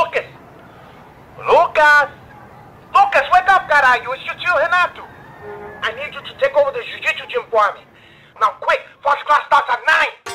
Lucas. Lucas. Lucas, wake up, caralho. It's your tio Renato. I need you to take over the jiu-jitsu gym for me. Now, quick. First class starts at 9.